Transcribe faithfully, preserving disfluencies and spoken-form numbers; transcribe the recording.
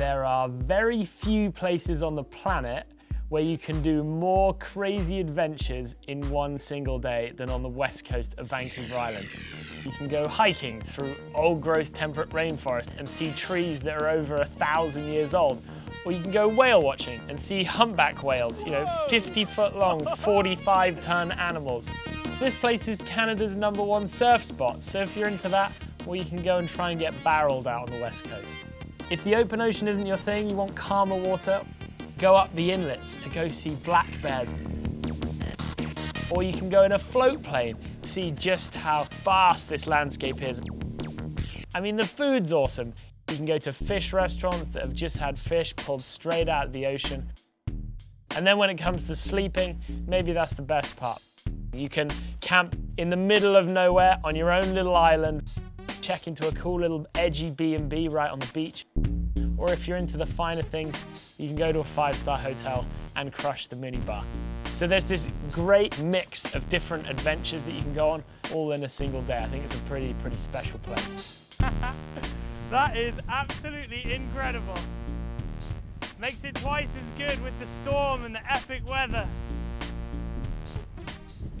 there are very few places on the planet where you can do more crazy adventures in one single day than on the west coast of Vancouver Island. You can go hiking through old growth temperate rainforest and see trees that are over a thousand years old. Or you can go whale watching and see humpback whales, you know, fifty foot long, forty-five ton animals. This place is Canada's number one surf spot, so if you're into that, well, you can go and try and get barreled out on the west coast. If the open ocean isn't your thing, you want calmer water, go up the inlets to go see black bears. Or you can go in a float plane, see just how vast this landscape is. I mean, the food's awesome. You can go to fish restaurants that have just had fish pulled straight out of the ocean. And then when it comes to sleeping, maybe that's the best part. You can camp in the middle of nowhere on your own little island, check into a cool little edgy B and B right on the beach. Or if you're into the finer things, you can go to a five-star hotel and crush the minibar. So there's this great mix of different adventures that you can go on all in a single day. I think it's a pretty, pretty special place. That is absolutely incredible. Makes it twice as good with the storm and the epic weather.